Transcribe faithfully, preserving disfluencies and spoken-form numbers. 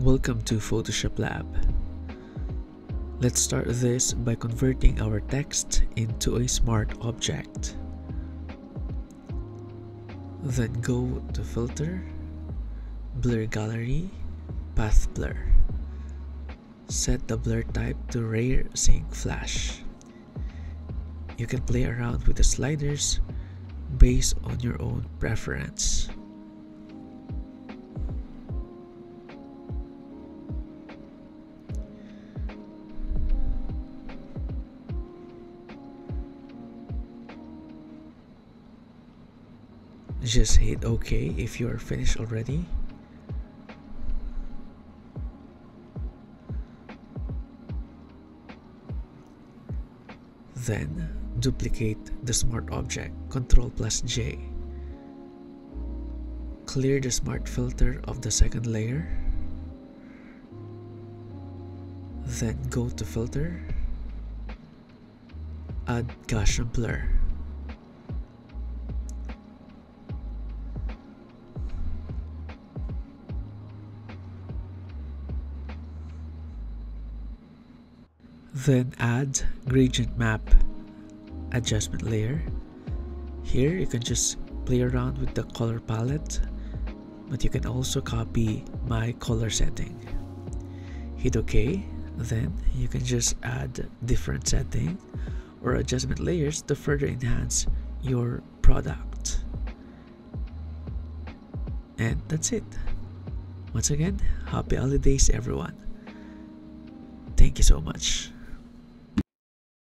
Welcome to Photoshop Lab. Let's start this by converting our text into a smart object. Then go to Filter, Blur Gallery, Path Blur. Set the blur type to Rear Sync Flash. You can play around with the sliders based on your own preference. Just hit OK if you are finished already. Then duplicate the smart object, control plus J. Clear the smart filter of the second layer. Then go to Filter, add Gaussian Blur. Then add gradient map adjustment layer. Here you can just play around with the color palette, but you can also copy my color setting. Hit OK, then you can just add different setting or adjustment layers to further enhance your product. And that's it. Once again, happy holidays everyone. Thank you so much.